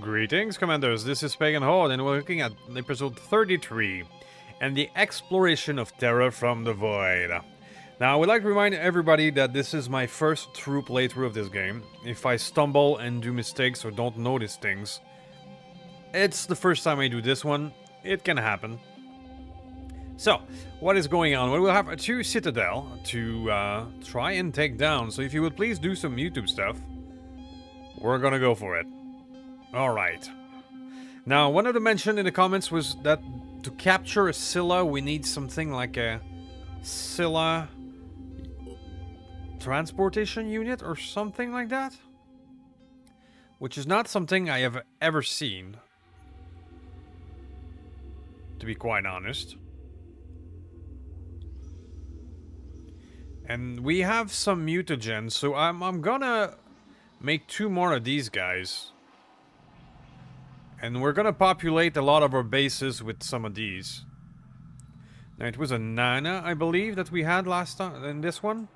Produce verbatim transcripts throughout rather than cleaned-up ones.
Greetings, Commanders. This is Pagan Horde, and we're looking at episode thirty-three and the exploration of Terra from the Void. Now, I would like to remind everybody that this is my first true playthrough of this game. If I stumble and do mistakes or don't notice things, it's the first time I do this one. It can happen. So, what is going on? Well, we'll have two Citadel to uh, try and take down. So if you would please do some YouTube stuff, we're gonna go for it. Alright. Now, one of the mention in the comments was that to capture a Scylla, we need something like a Scylla transportation unit or something like that. Which is not something I have ever seen, to be quite honest. And we have some mutagens, so I'm, I'm gonna make two more of these guys. And we're gonna populate a lot of our bases with some of these. Now, it was a Nana, I believe, that we had last time in this one.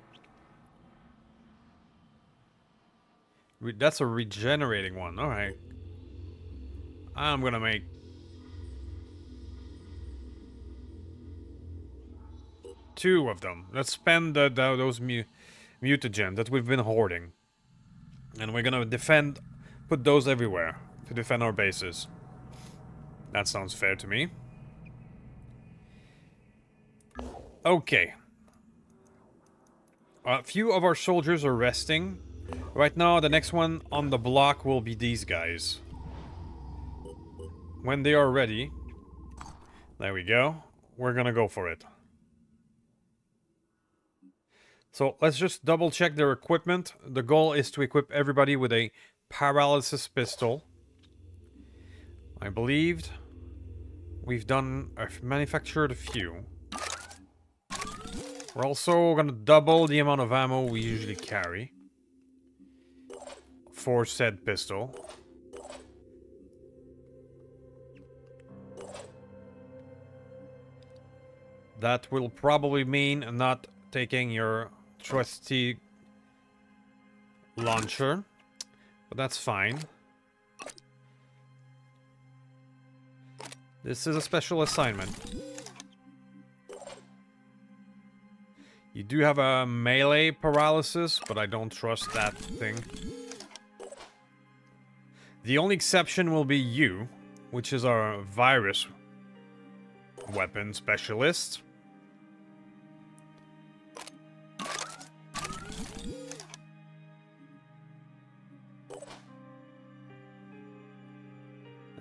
Re that's a regenerating one, alright. I'm gonna make... two of them. Let's spend the, the, those mu mutagen that we've been hoarding. And we're gonna defend... put those everywhere. To defend our bases. That sounds fair to me. Okay. A few of our soldiers are resting. Right now, the next one on the block will be these guys. When they are ready... there we go. We're gonna go for it. So, let's just double check their equipment. The goal is to equip everybody with a paralysis pistol. I believed we've done, I've manufactured a few. We're also gonna double the amount of ammo we usually carry for said pistol. That will probably mean not taking your trusty launcher, but that's fine. This is a special assignment. You do have a melee paralysis, but I don't trust that thing. The only exception will be you, which is our virus weapon specialist.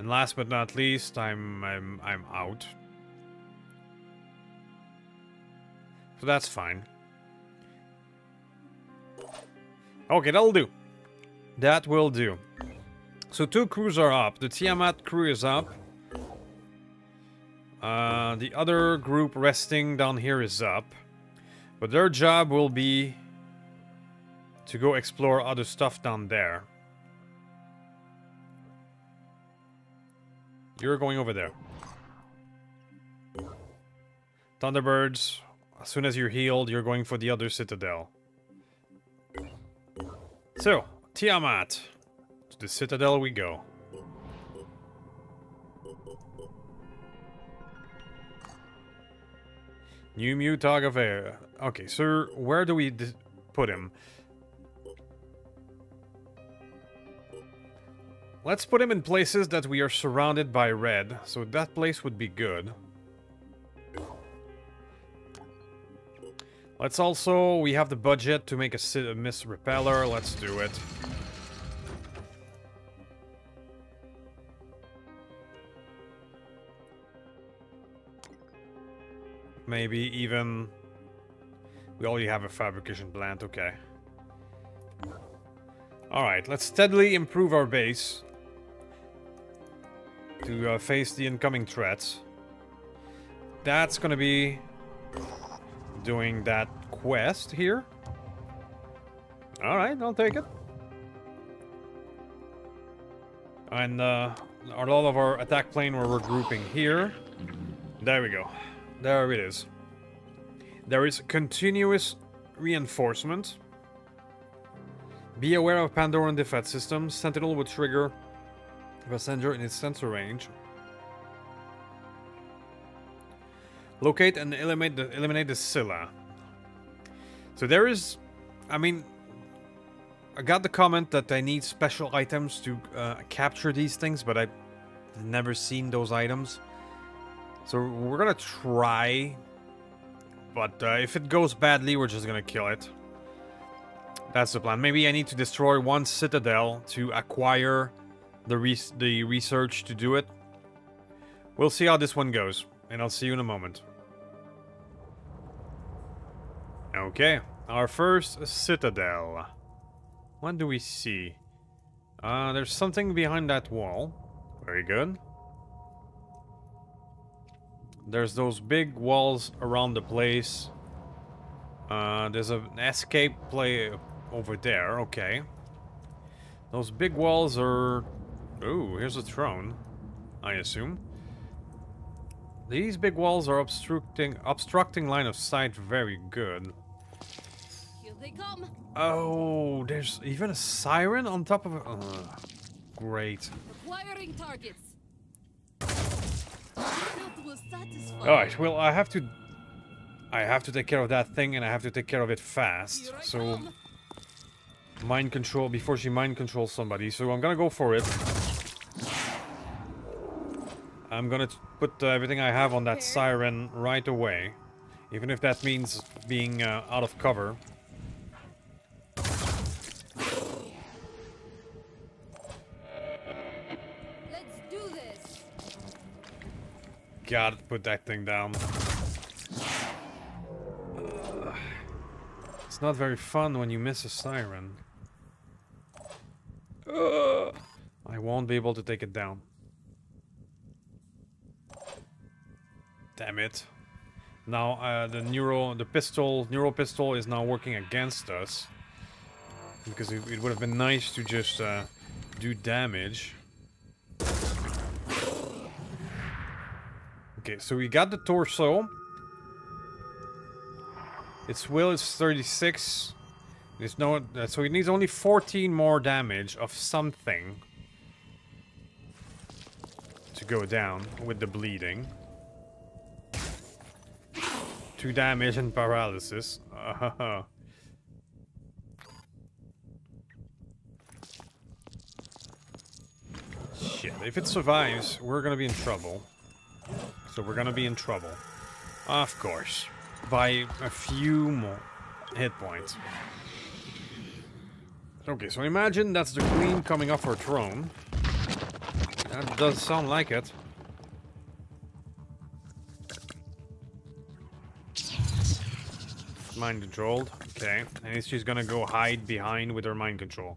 And last but not least, I'm I'm I'm out. So that's fine. Okay, that'll do. That will do. So two crews are up. The Tiamat crew is up. Uh, the other group resting down here is up. But their job will be to go explore other stuff down there. You're going over there. Thunderbirds, as soon as you're healed, you're going for the other Citadel. So, Tiamat. To the Citadel we go. New Mutag of Air. Okay, so where do we put him? Let's put him in places that we are surrounded by red, so that place would be good. Let's also... we have the budget to make a, a miss repeller, let's do it. Maybe even... we already have a fabrication plant, okay. Alright, let's steadily improve our base. To uh, face the incoming threats. That's gonna be doing that quest here. Alright, I'll take it. And uh, a lot of our attack plane were regrouping here. There we go. There it is. There is continuous reinforcement. Be aware of Pandora defense systems. Sentinel would trigger passenger in its sensor range. Locate and eliminate the, eliminate the Scylla. So there is... I mean... I got the comment that I need special items to uh, capture these things, but I've never seen those items. So we're gonna try... But uh, if it goes badly, we're just gonna kill it. That's the plan. Maybe I need to destroy one Citadel to acquire the, res the research to do it. We'll see how this one goes. And I'll see you in a moment. Okay, our first Citadel. What do we see? Uh, there's something behind that wall. Very good. There's those big walls around the place. Uh, there's an escape play over there. Okay. Those big walls are... Ooh, here's a throne, I assume. These big walls are obstructing obstructing line of sight. Very good. Here they come. Oh, there's even a siren on top of it. Uh, great. Acquiring targets. Alright, well, I have to... I have to take care of that thing, and I have to take care of it fast. So... Come. Mind control before she mind controls somebody. So I'm gonna go for it. I'm gonna put uh, everything I have on that siren right away. Even if that means being uh, out of cover. Let's do this. Gotta put that thing down. Uh, it's not very fun when you miss a siren. Uh, I won't be able to take it down. Damn it. Now uh, the neural, the pistol, neural pistol is now working against us. Because it, it would have been nice to just uh, do damage. Okay, so we got the torso. Its will is thirty-six. It's no, uh, so it needs only fourteen more damage of something to go down with the bleeding. Two damage and paralysis. Uh-huh. Shit, if it survives, we're gonna be in trouble. So we're gonna be in trouble. Of course. By a few more hit points. Okay, so imagine that's the queen coming off her throne. That does sound like it. Mind controlled. Okay. And she's gonna go hide behind with her mind control.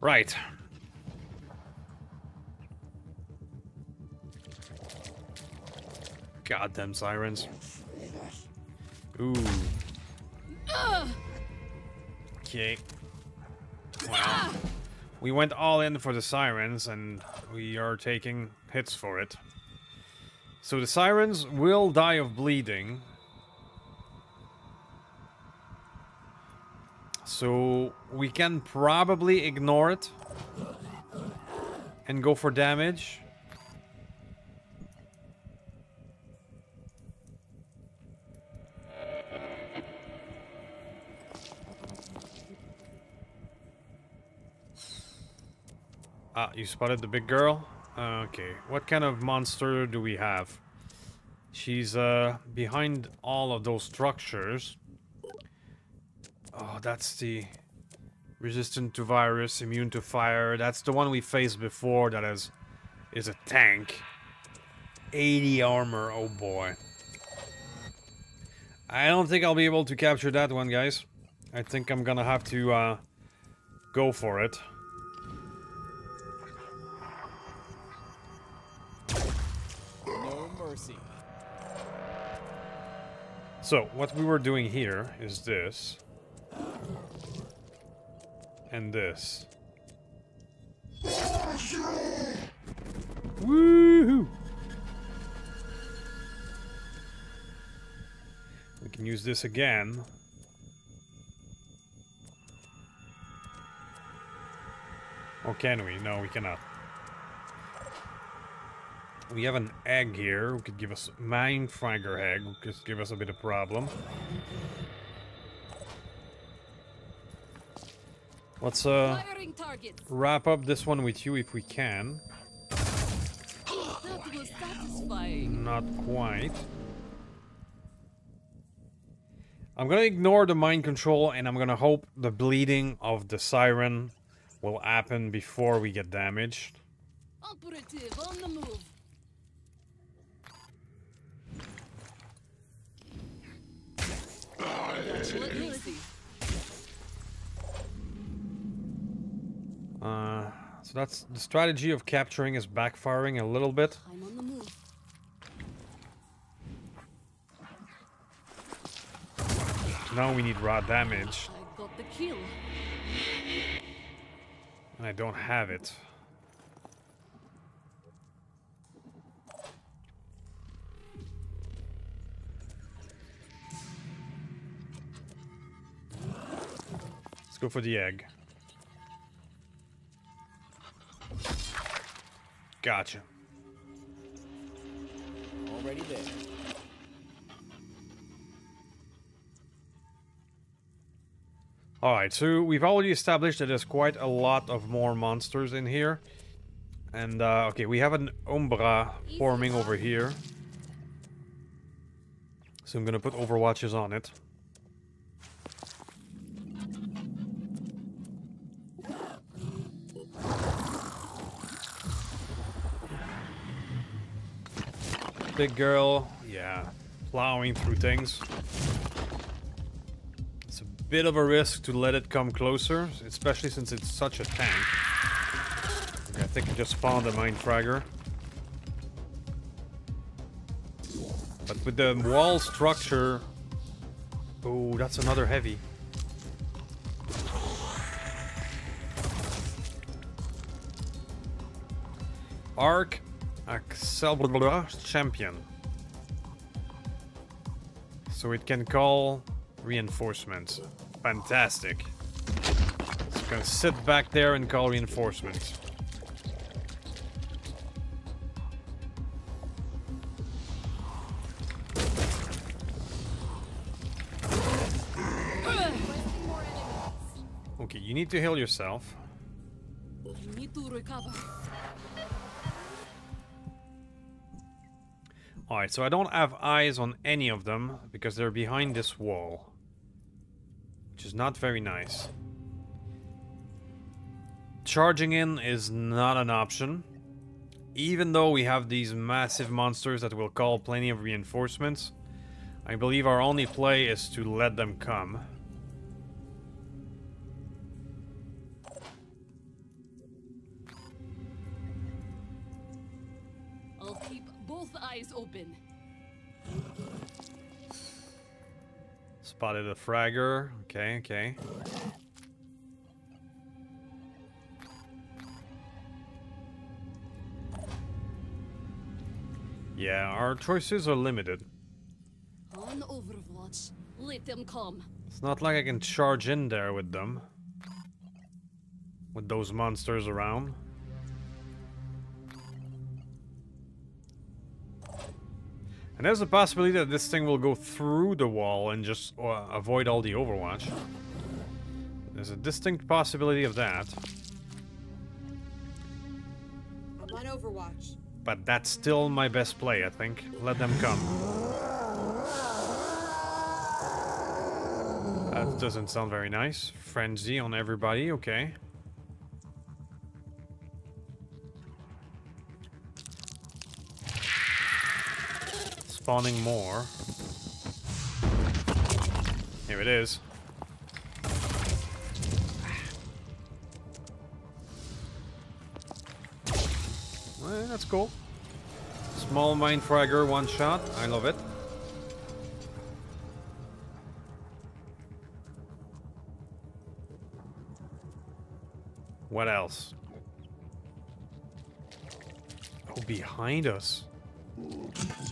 Right. Goddamn sirens. Ooh. Okay. Wow. We went all in for the sirens and we are taking hits for it. So the sirens will die of bleeding. So we can probably ignore it and go for damage. Ah, you spotted the big girl? Okay, what kind of monster do we have? She's uh, behind all of those structures. Oh, that's the resistant to virus, immune to fire. That's the one we faced before that is, is a tank. eighty armor, oh boy. I don't think I'll be able to capture that one, guys. I think I'm gonna have to uh, go for it. No mercy. So, what we were doing here is this. And this. Woohoo! We can use this again. Or can we? No, we cannot. We have an egg here, who could give us Mindflanger egg, who could give us a bit of problem. Let's uh, wrap up this one with you if we can. That was satisfying. Not quite. I'm gonna ignore the mind control and I'm gonna hope the bleeding of the siren will happen before we get damaged. Operative on the move. Uh, so that's the strategy of capturing is backfiring a little bit. I'm on the move. Now we need raw damage. I got the kill. And I don't have it. Let's go for the egg. Gotcha. Already there. Alright, so we've already established that there's quite a lot of more monsters in here. And, uh, okay, we have an Umbra forming over here. So I'm gonna put Overwatches on it. Big girl, yeah, plowing through things. It's a bit of a risk to let it come closer, especially since it's such a tank. Okay, I think I just spawned a Mindfragger. But with the wall structure... Oh, that's another heavy. Arc Accelerator champion. So it can call reinforcements. Fantastic. It's gonna sit back there and call reinforcements. Okay, you need to heal yourself. I need to recover. Alright, so I don't have eyes on any of them, because they're behind this wall. Which is not very nice. Charging in is not an option. Even though we have these massive monsters that will call plenty of reinforcements, I believe our only play is to let them come. Open. Spotted a fragger. Okay, okay. Yeah, our choices are limited. On Overwatch, let them come. It's not like I can charge in there with them. With those monsters around. And there's a possibility that this thing will go through the wall and just uh, avoid all the Overwatch. There's a distinct possibility of that. I'm on Overwatch. But that's still my best play, I think. Let them come. That doesn't sound very nice. Frenzy on everybody, okay. Spawning more. Here it is. Well, that's cool. Small Mindfragger, one shot. I love it. What else? Oh, behind us.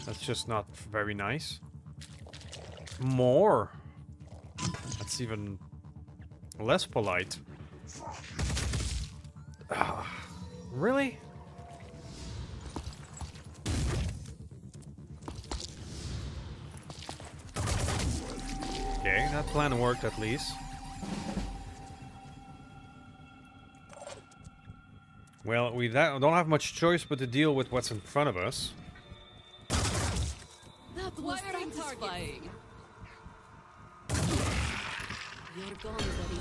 That's just not very nice. More. That's even less polite. Ah, really? That plan worked at least. Well, we don't have much choice but to deal with what's in front of us. That was satisfying. You're gone, buddy.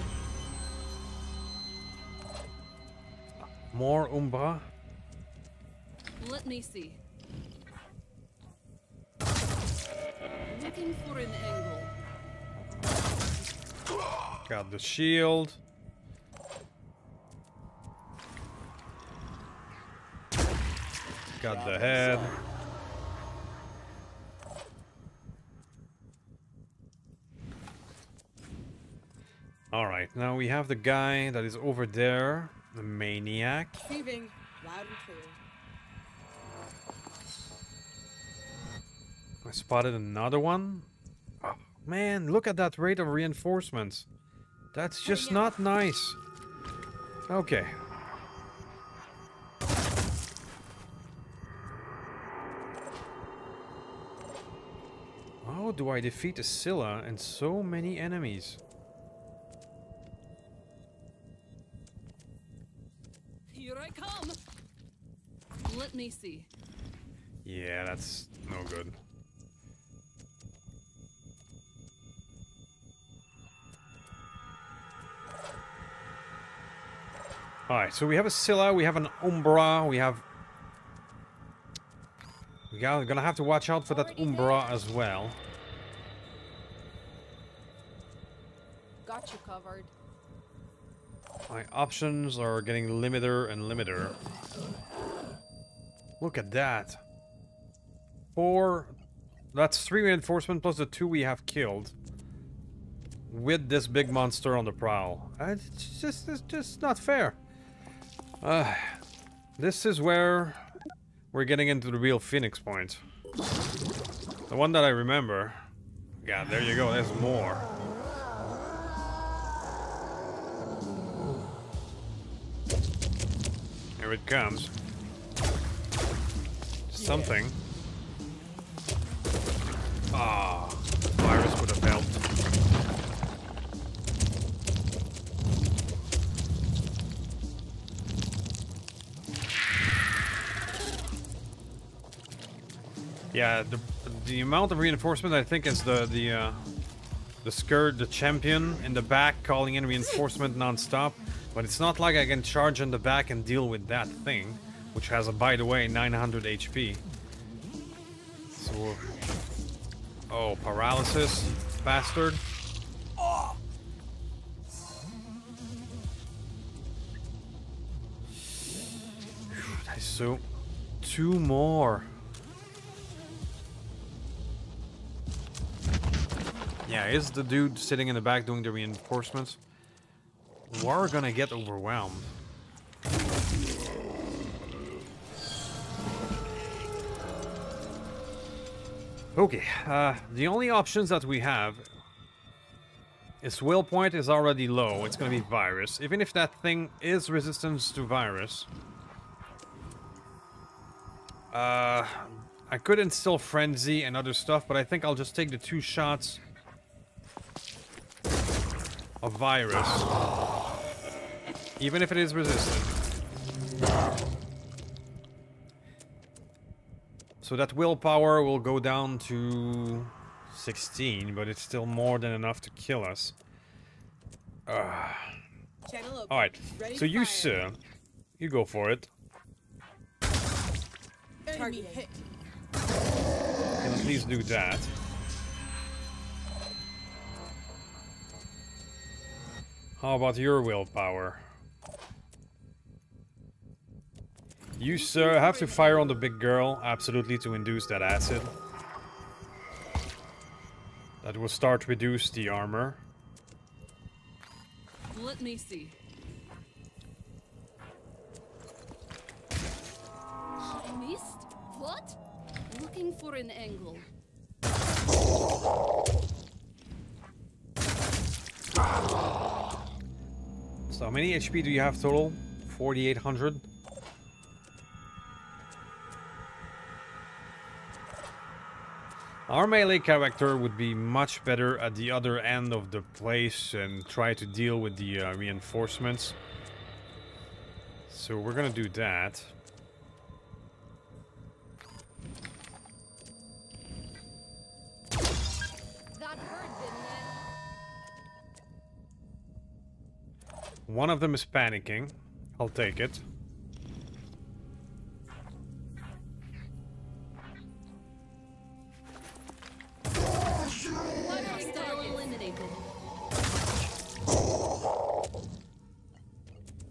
More Umbra? Let me see. Looking for an angle. Got the shield. Got the head. Alright, now we have the guy that is over there, the maniac. Receiving loud and clear. I spotted another one. Oh, man, look at that rate of reinforcements. That's just oh, yeah. not nice. Okay. How do I defeat a Scylla and so many enemies? Here I come. Let me see. Yeah, that's no good. Alright, so we have a Scylla, we have an Umbra, we have... We're gonna have to watch out for that Umbra as well. Got you covered. My options are getting limiter and limiter. Look at that. Four. That's three reinforcement plus the two we have killed. With this big monster on the prowl. It's just, it's just not fair. Uh, this is where we're getting into the real Phoenix Point. The one that I remember. God, there you go. There's more. Here it comes. Something. Ah, oh, virus would have helped. Yeah, the the amount of reinforcement I think is the the uh, the scourge, the champion in the back calling in reinforcement non-stop. But it's not like I can charge in the back and deal with that thing, which has, a, by the way, nine hundred H P. So, oh, paralysis, bastard. Oh. So, two more. Yeah, is the dude sitting in the back doing the reinforcements? We're gonna get overwhelmed. Okay, uh, the only options that we have is will point is already low. It's gonna be virus. Even if that thing is resistance to virus, uh, I could instill frenzy and other stuff, but I think I'll just take the two shots of virus. Even if it is resistant. So that willpower will go down to sixteen, but it's still more than enough to kill us. Uh. Alright, so you, sir, you go for it. Target hit. Can please do that. How about your willpower? You, sir, have to fire on the big girl, absolutely, to induce that acid. That will start to reduce the armor. Let me see. I missed? What? Looking for an angle. So how many H P do you have total? forty-eight hundred? Our melee character would be much better at the other end of the place and try to deal with the uh, reinforcements. So we're gonna do that. One of them is panicking. I'll take it.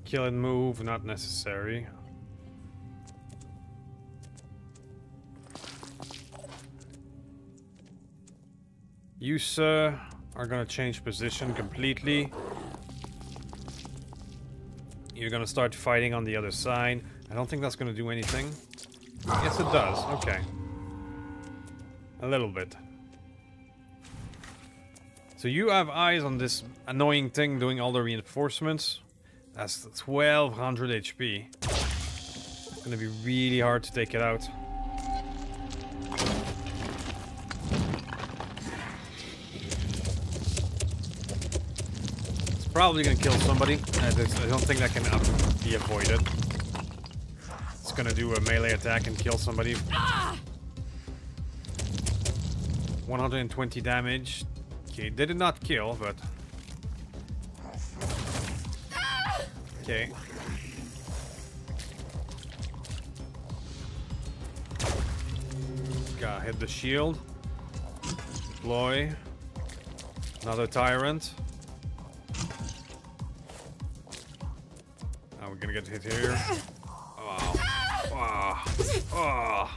Kill and move, not necessary. You, sir, are gonna change position completely. You're gonna start fighting on the other side. I don't think that's gonna do anything. Yes, it does. Okay. A little bit. So you have eyes on this annoying thing doing all the reinforcements. That's twelve hundred H P. It's gonna be really hard to take it out. Probably gonna kill somebody. I don't think that can be avoided. It's gonna do a melee attack and kill somebody. one hundred twenty damage. Okay, they did not kill, but... Okay. Gotta hit the shield. Deploy. Another tyrant. Gonna get hit here. Oh. Oh. Oh.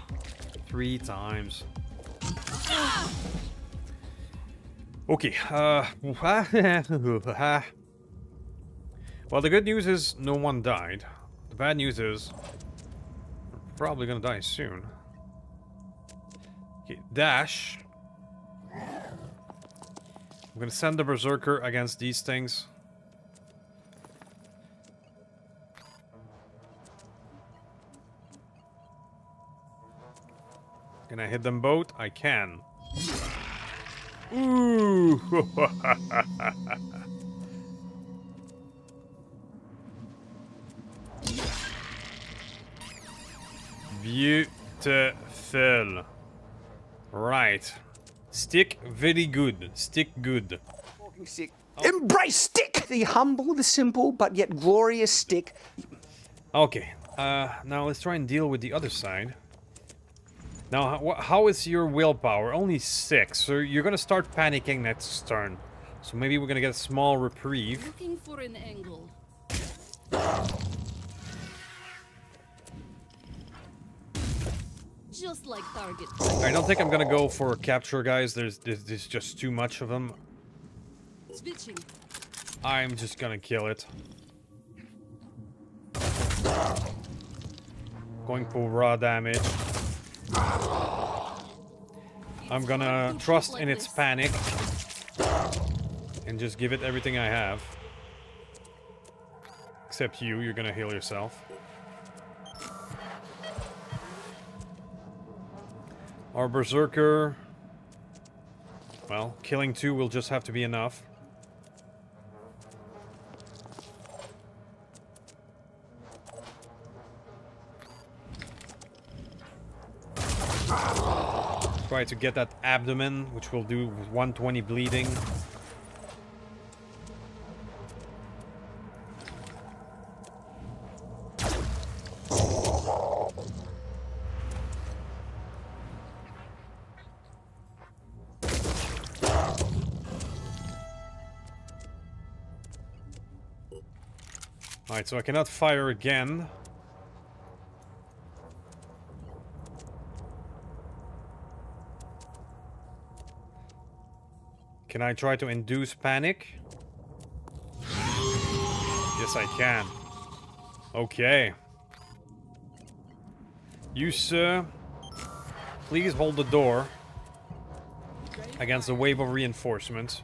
Three times. Okay. Uh. Well, the good news is no one died. The bad news is we're probably gonna die soon. Okay. Dash. I'm gonna send the berserker against these things. Can I hit them both? I can. Ooh! Beautiful. Right. Stick very good. Stick good. Oh. Embrace stick! The humble, the simple, but yet glorious stick. Okay. Uh, now let's try and deal with the other side. Now, how is your willpower? Only six, so you're gonna start panicking next turn. So maybe we're gonna get a small reprieve. Looking for an angle. Just like target. I don't think I'm gonna go for capture, guys. There's, there's, there's just too much of them. Switching. I'm just gonna kill it. Going for raw damage. I'm gonna trust in its panic and just give it everything I have. Except you, you're gonna heal yourself. Our berserker... Well, killing two will just have to be enough. Try to get that abdomen, which will do one twenty bleeding. Alright, so I cannot fire again. Can I try to induce panic? Yes, I can. Okay. You, sir, please hold the door against a wave of reinforcements.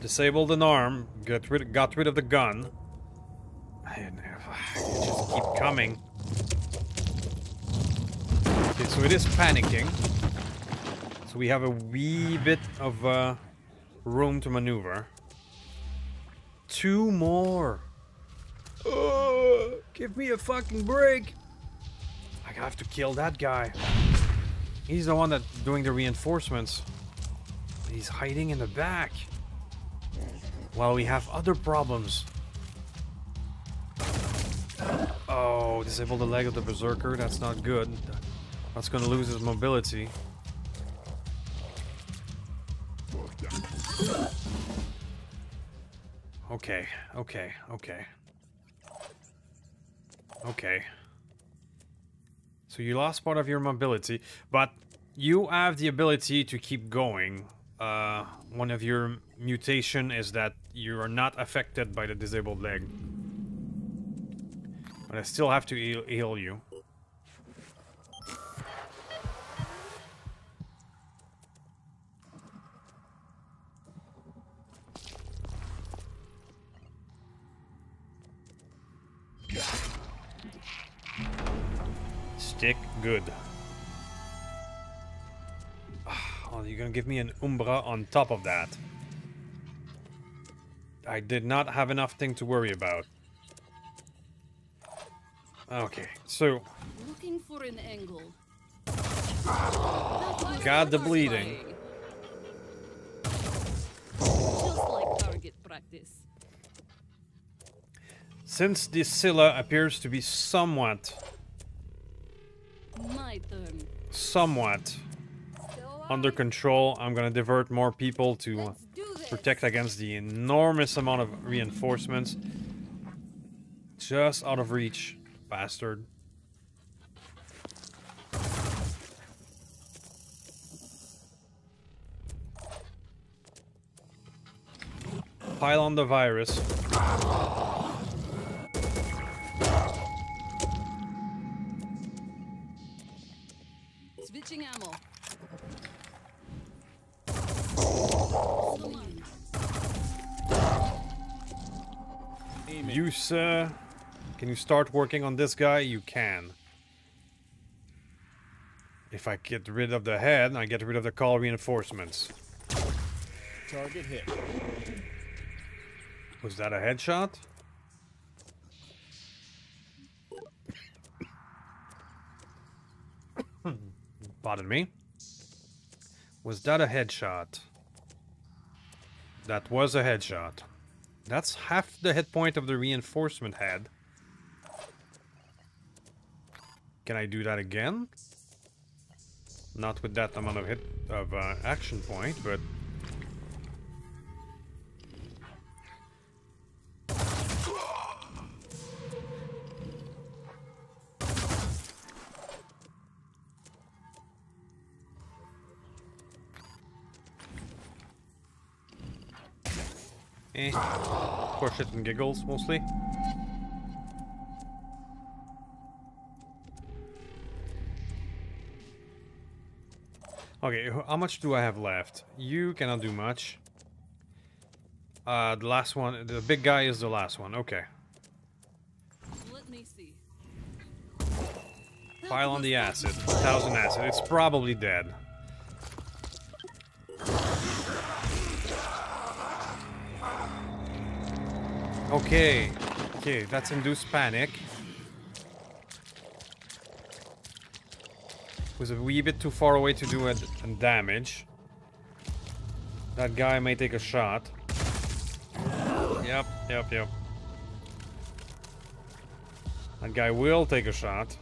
Disabled an arm. Got rid, got rid of the gun. I just keep coming. about it, so it is panicking. So we have a wee bit of uh, room to maneuver. Two more! Oh, give me a fucking break! I have to kill that guy. He's the one that's doing the reinforcements. He's hiding in the back. Well, we have other problems. Oh, disable the leg of the berserker. That's not good. That's gonna lose his mobility. Okay, okay, okay. Okay. So you lost part of your mobility, but you have the ability to keep going. Uh, one of your mutation is that you are not affected by the disabled leg. But I still have to heal, heal you. Stick good. Oh, you're gonna give me an Umbra on top of that. I did not have enough thing to worry about. Okay, so looking for an angle. Got the bleeding. Just like target practice. Since this Scylla appears to be somewhat My turn. somewhat so under control, I'm gonna divert more people to protect against the enormous amount of reinforcements. Just out of reach. Bastard. Pile on the virus. Switching ammo. You, sir. Can you start working on this guy? You can. If I get rid of the head, I get rid of the call reinforcements. Target hit. Was that a headshot? Pardon me. Was that a headshot? That was a headshot. That's half the hit point of the reinforcement head. Can I do that again? Not with that amount of hit of uh, action point, but eh, poor shit and giggles mostly. Okay, how much do I have left? You cannot do much. Uh, the last one, the big guy is the last one. Okay. Let me see. Pile on the acid. Thousand acid. It's probably dead. Okay. Okay, that's induced panic. Was a wee bit too far away to do it and damage. That guy may take a shot. Yep, yep, yep. That guy will take a shot.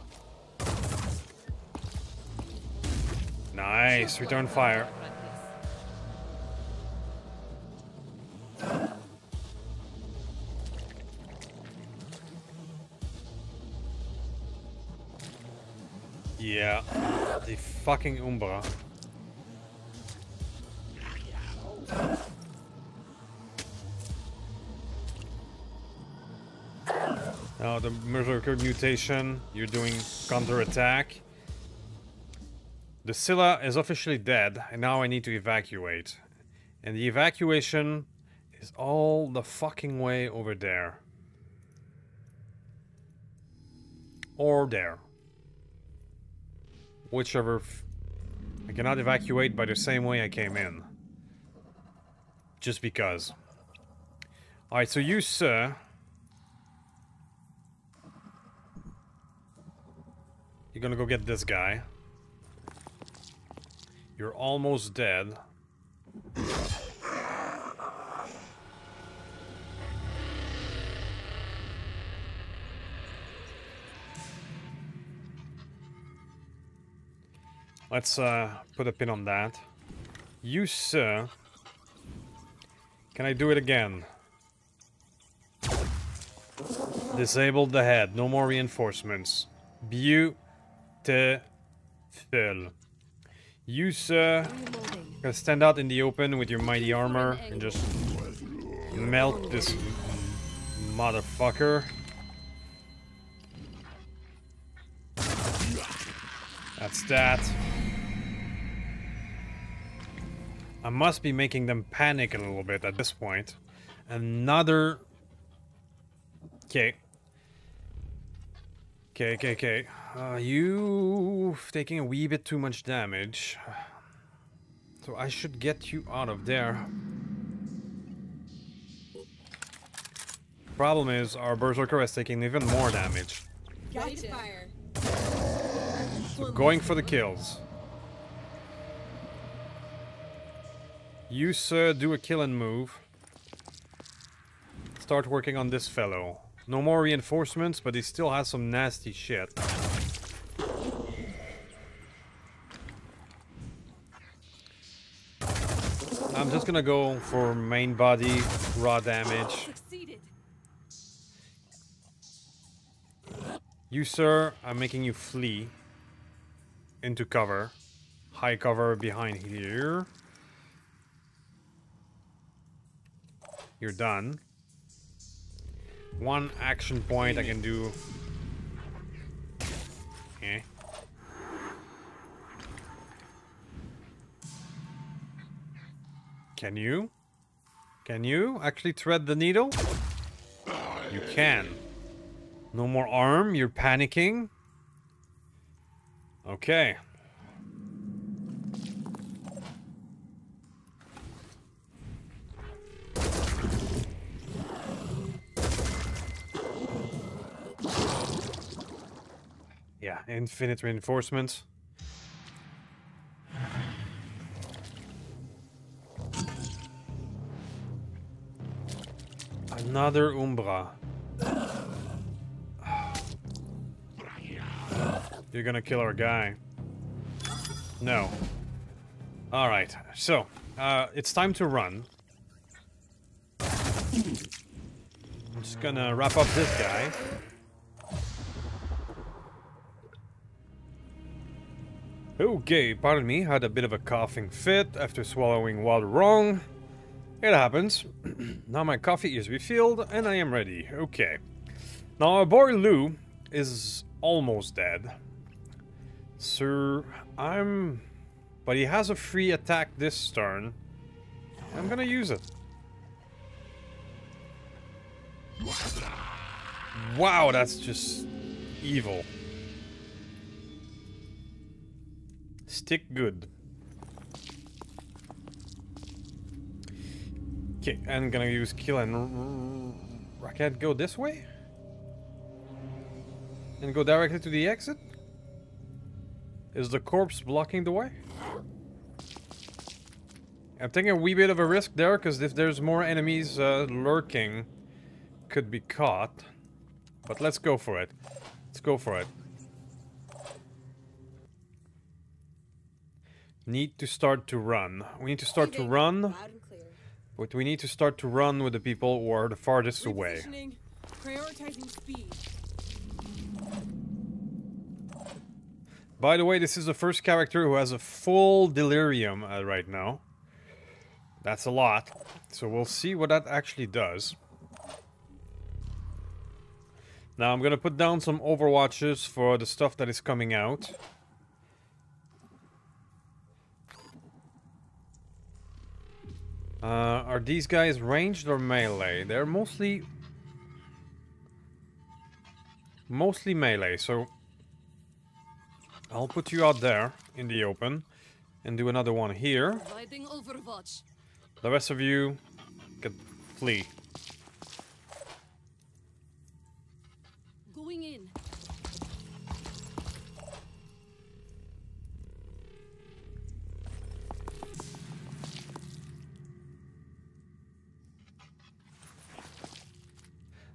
Nice, return fire. Yeah. The fucking Umbra. Now the Berserker mutation, you're doing counterattack. The Scylla is officially dead, and now I need to evacuate. And the evacuation is all the fucking way over there. Or there. whichever... F I cannot evacuate by the same way I came in. Just because. Alright, so you, sir... You're gonna go get this guy. You're almost dead. Let's uh, put a pin on that. You, sir. Can I do it again? Disabled the head. No more reinforcements. Beautiful. You, sir, can stand out in the open with your mighty armor and just melt this motherfucker. That's that. I must be making them panic a little bit at this point. Another... Okay. Okay, okay, okay. Uh, you... taking a wee bit too much damage. So I should get you out of there. Problem is, our Berserker is taking even more damage. Gotcha. So going for the kills. You, sir, do a kill and move. Start working on this fellow. No more reinforcements, but he still has some nasty shit. I'm just gonna go for main body, raw damage. You, sir, I'm making you flee into cover. High cover behind here. You're done. One action point I can do. Eh. Can you? Can you actually thread the needle? You can. No more arm, you're panicking. Okay. Yeah, infinite reinforcements. Another Umbra. You're gonna kill our guy. No. Alright, so, uh, it's time to run. I'm just gonna wrap up this guy. Okay, pardon me, had a bit of a coughing fit after swallowing wild wrong. It happens. Now my coffee is refilled and I am ready. Okay. Now our boy Lou is almost dead. Sir, I'm... But he has a free attack this turn. I'm gonna use it. Wow, that's just... evil. Stick good. Okay, I'm gonna use kill and... I can't go this way? And go directly to the exit? Is the corpse blocking the way? I'm taking a wee bit of a risk there, because if there's more enemies uh, lurking, could be caught. But let's go for it. Let's go for it. Need to start to run. We need to start to run. But we need to start to run with the people who are the farthest away. Prioritizing speed. By the way, this is the first character who has a full delirium uh, right now. That's a lot. So we'll see what that actually does. Now I'm gonna put down some overwatches for the stuff that is coming out. Uh, are these guys ranged or melee? They're mostly... Mostly melee, so... I'll put you out there in the open and do another one here. The rest of you can flee. Going in.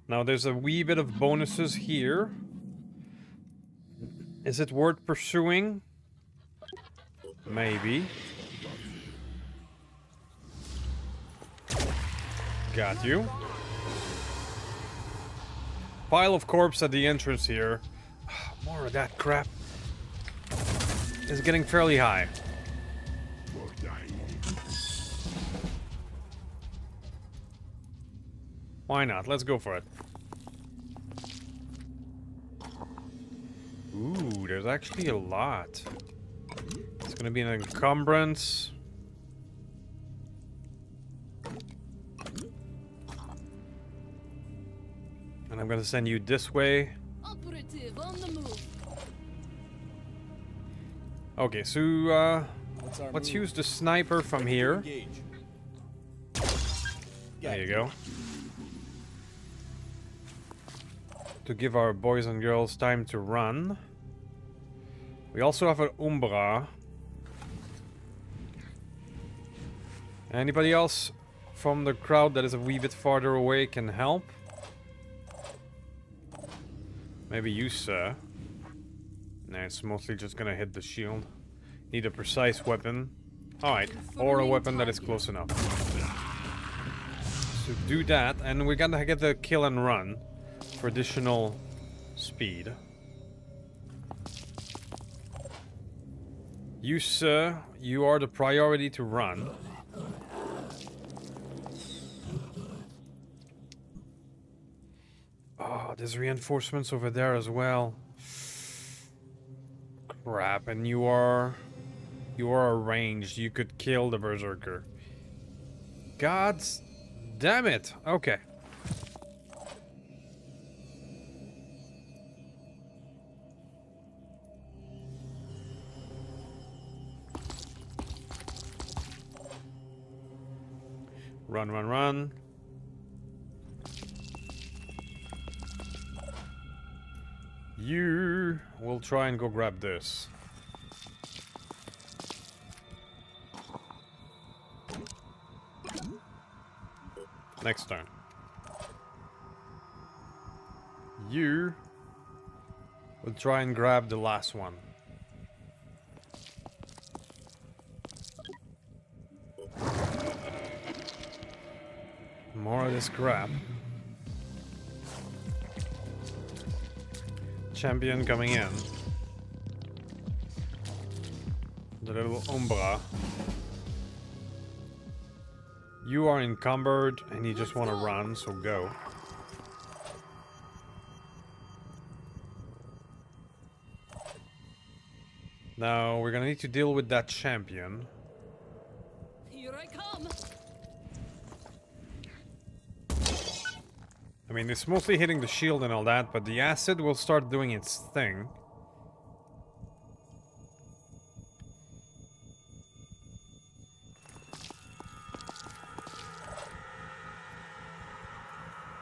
Now there's a wee bit of bonuses here. Is it worth pursuing? Maybe. Got you. Pile of corpse at the entrance here. More of that crap. It's getting fairly high. Why not? Let's go for it. Ooh, there's actually a lot. It's gonna be an encumbrance. And I'm gonna send you this way. Operative on the move. Okay, so uh, let's move? use the sniper from here. There you go. To give our boys and girls time to run. We also have an Umbra. Anybody else from the crowd that is a wee bit farther away can help? Maybe you, sir. Nah, it's mostly just gonna hit the shield. Need a precise weapon. Alright, or a weapon that is close enough. So do that, and we're gonna get the kill and run. For additional speed. You, sir, you are the priority to run. Oh, there's reinforcements over there as well. Crap, and you are... You are ranged. You could kill the berserker. God damn it. Okay. Run, run, run. You will try and go grab this. Next turn. You will try and grab the last one. More of this crap. Champion coming in. The little Umbra. You are encumbered and you just want to run, so go. Now we're gonna need to deal with that champion. Here I come. I mean, it's mostly hitting the shield and all that, but the acid will start doing its thing.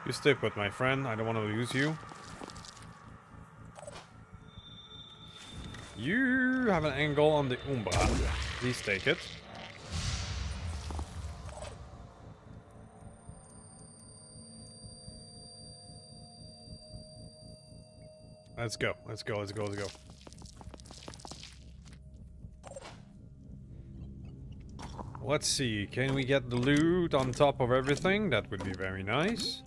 You stay put, my friend. I don't want to lose you. You have an angle on the Umbra. Please take it. Let's go, let's go, let's go, let's go. Let's see, can we get the loot on top of everything? That would be very nice.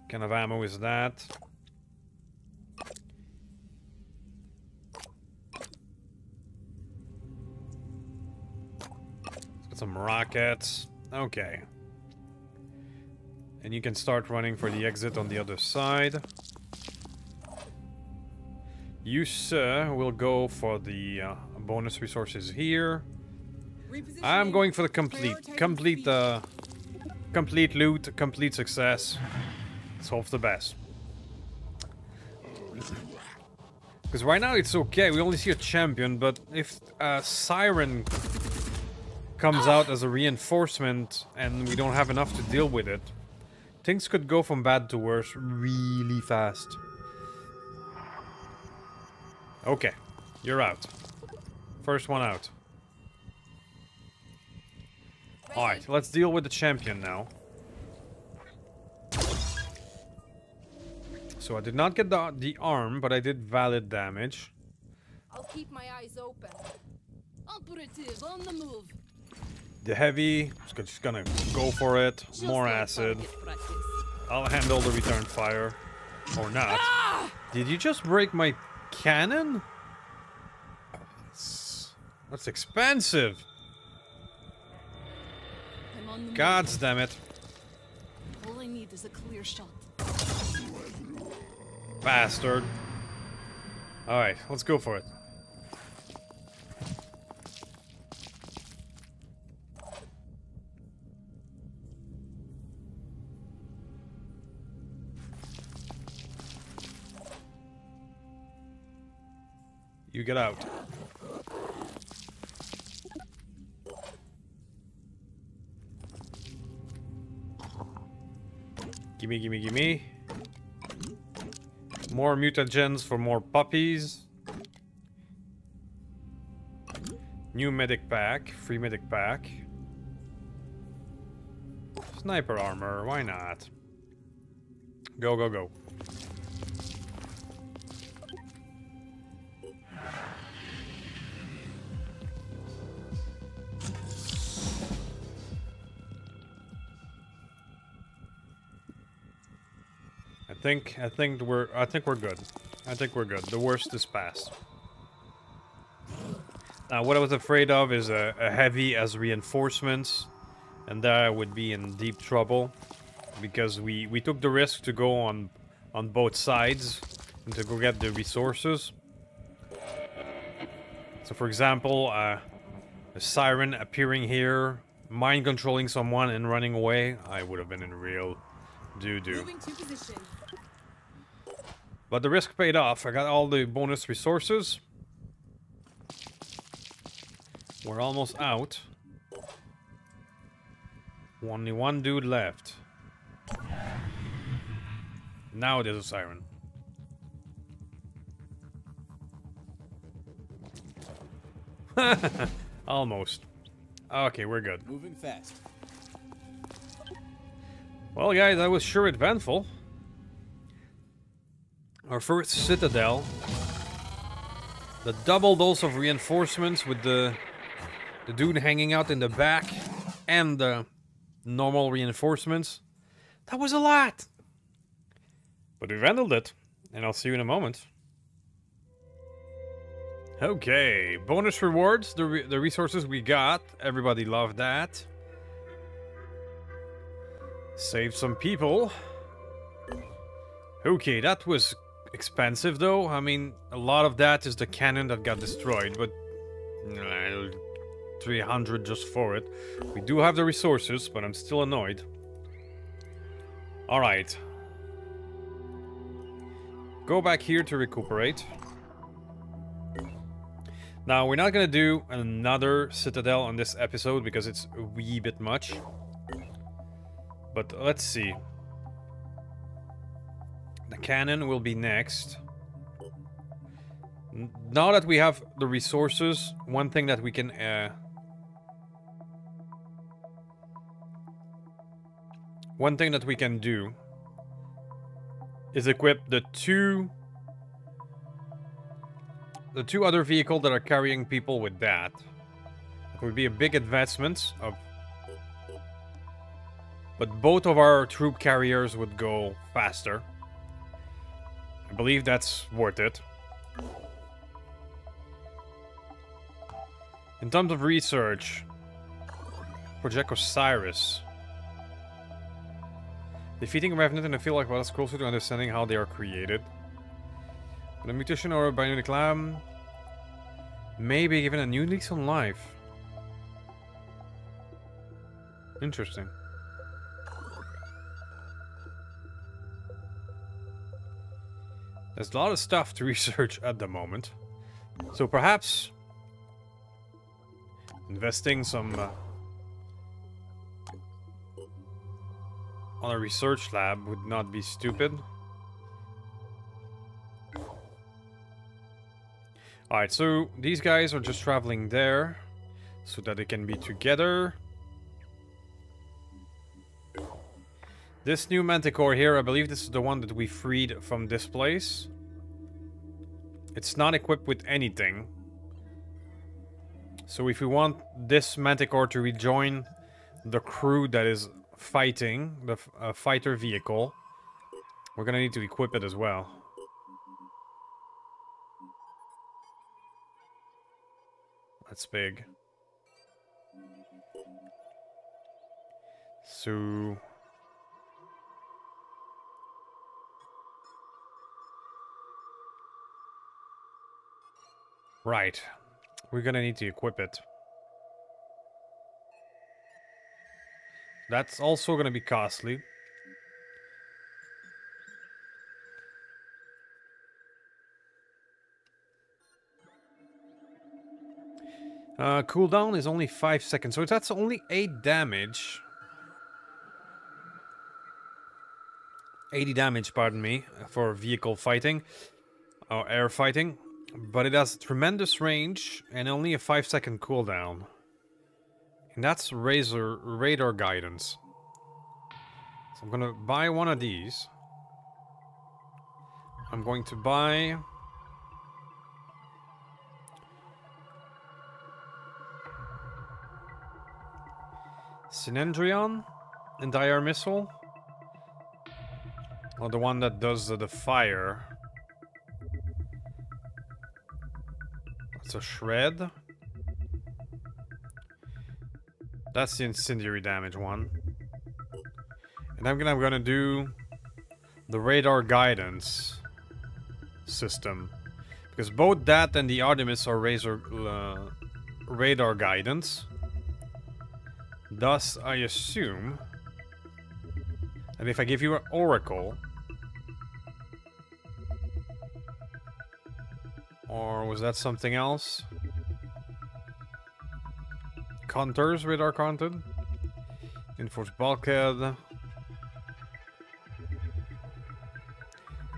What kind of ammo is that? Let's get some rockets. Okay. And you can start running for the exit on the other side. You, sir, will go for the uh, bonus resources here. I'm going for the complete, complete, uh, complete loot, complete success. Let's hope the best. Because right now it's okay, we only see a champion, but if a siren comes out as a reinforcement and we don't have enough to deal with it, things could go from bad to worse really fast. Okay, you're out. First one out. Alright, let's deal with the champion now. So I did not get the, the arm, but I did valid damage. I'll keep my eyes open. Operative on the move. The heavy, just gonna go for it. More acid. I'll handle the return fire. Or not. Ah! Did you just break my cannon? That's expensive. Gods damn it. All I need is a clear shot. Bastard. Alright, let's go for it. You get out. Gimme, gimme, gimme. More mutagens for more puppies. New medic pack, free medic pack. Sniper armor, why not? Go, go, go. I think I think we're I think we're good. I think we're good. The worst is past. Now what I was afraid of is a, a heavy as reinforcements, and there I would be in deep trouble because we we took the risk to go on on both sides and to go get the resources. So for example, uh, a siren appearing here, mind controlling someone and running away, I would have been in real doo doo. But the risk paid off. I got all the bonus resources. We're almost out. Only one dude left. Now there's a siren. Almost. Okay, we're good. Moving fast. Well, guys, that was sure eventful. Our first Citadel. The double dose of reinforcements with the, the dude hanging out in the back and the normal reinforcements. That was a lot! But we've handled it, and I'll see you in a moment. Okay, bonus rewards, the, re the resources we got. Everybody loved that. Saved some people. Okay, that was expensive though. I mean, a lot of that is the cannon that got destroyed, but three hundred just for it. We do have the resources, but I'm still annoyed. Alright. Go back here to recuperate. Now, we're not gonna do another Citadel on this episode because it's a wee bit much. But let's see. The cannon will be next. Now that we have the resources, one thing that we can uh, one thing that we can do is equip the two the two other vehicles that are carrying people with that. It would be a big advancement of, but both of our troop carriers would go faster. I believe that's worth it. In terms of research, Project Osiris. Defeating Revenant in a field like what is closer to understanding how they are created. With a mutation or a bionic lamb may be given a new lease on life. Interesting. There's a lot of stuff to research at the moment. So perhaps investing some uh, on a research lab would not be stupid. Alright, so these guys are just traveling there so that they can be together. This new Manticore here, I believe this is the one that we freed from this place. It's not equipped with anything. So if we want this Manticore to rejoin the crew that is fighting, the uh, fighter vehicle, we're gonna need to equip it as well. That's big. So... right. We're gonna need to equip it. That's also gonna be costly. Uh, cooldown is only five seconds, so that's only eight damage. eighty damage, pardon me, for vehicle fighting, or air fighting. But it has tremendous range and only a five second cooldown. And that's Razor Radar Guidance. So I'm gonna buy one of these. I'm going to buy... Synendrion and Dire Missile. Or the one that does the, the fire. A shred. That's the incendiary damage one. And I'm gonna, I'm gonna do the radar guidance system, because both that and the Artemis are razor uh, radar guidance. Thus, I assume that if I give you an oracle. Or was that something else? Counters, radar content. Enforce bulkhead.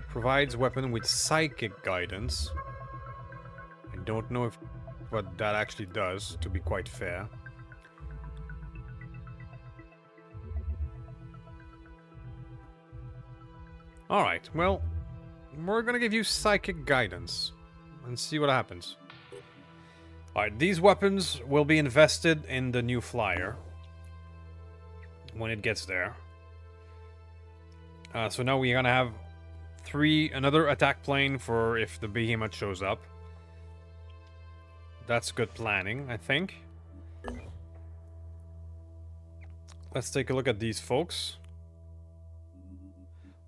Provides weapon with psychic guidance. I don't know if what that actually does, to be quite fair. Alright, well, we're gonna give you psychic guidance. And see what happens. Alright, these weapons will be invested in the new flyer when it gets there. Uh, so now we're gonna have three another attack plane for if the behemoth shows up. That's good planning, I think. Let's take a look at these folks.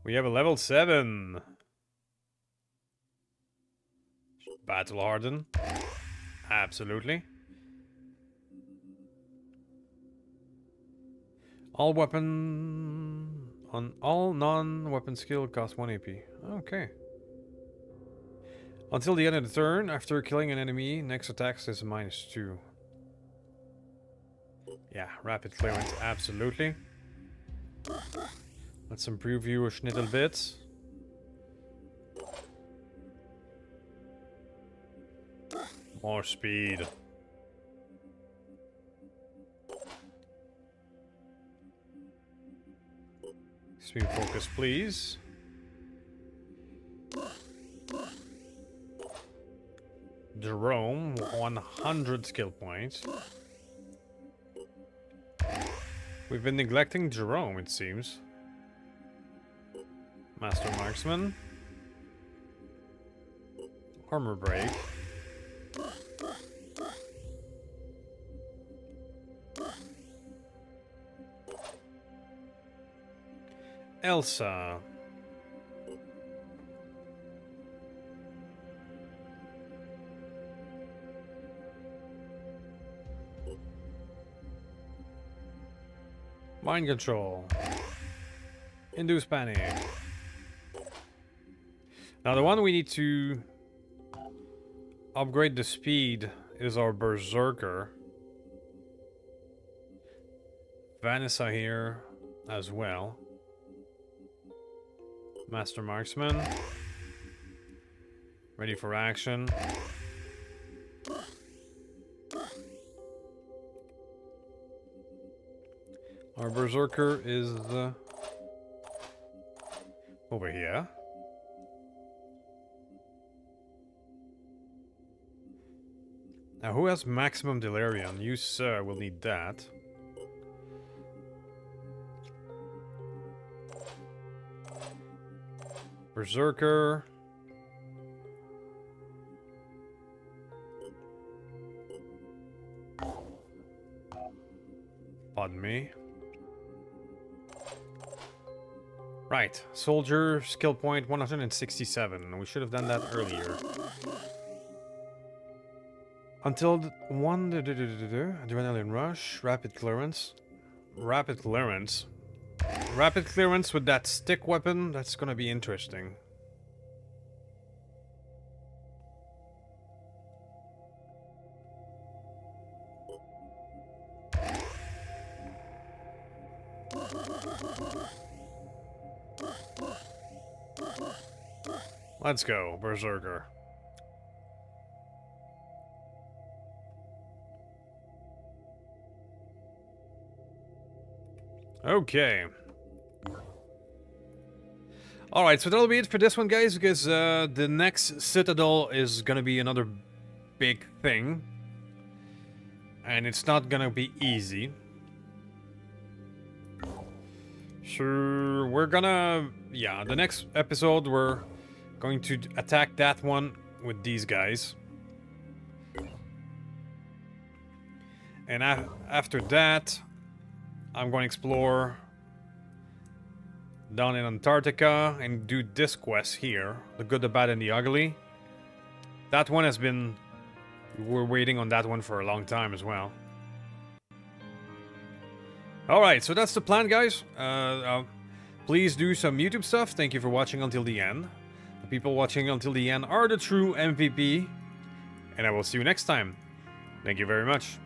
We have a level seven. Battle hardened. Absolutely. All weapon... on all non-weapon skill cost one A P. Okay. Until the end of the turn, after killing an enemy, next attack is minus two. Yeah, rapid clearance. Absolutely. Let's improve you a schnittle bit. More speed. Speed focus, please. Jerome, one hundred skill points. We've been neglecting Jerome, it seems. Master Marksman. Armor break. Elsa. Mind control. Induce panic. Now the one we need to upgrade the speed is our Berserker. Vanessa here as well. Master Marksman. Ready for action. Our Berserker is the... over here. Now who has maximum delirium? You, sir, will need that. Berserker. Pardon me. Right, soldier, skill point one hundred sixty-seven. We should have done that earlier. Until one... Do, do, do, do, do. Adrenaline rush, rapid clearance. Rapid clearance. Rapid clearance with that stick weapon, that's gonna be interesting. Let's go, Berserker. Okay. Alright, so that'll be it for this one, guys, because uh, the next Citadel is gonna be another big thing. And it's not gonna be easy. Sure, we're gonna... Yeah, the next episode we're... going to attack that one with these guys. And after that, I'm going to explore down in Antarctica and do this quest here. The Good, the Bad, and the Ugly. That one has been... We're waiting on that one for a long time as well. Alright, so that's the plan, guys. Uh, uh, please do some YouTube stuff. Thank you for watching until the end. People watching until the end are the true M V P, and I will see you next time. Thank you very much.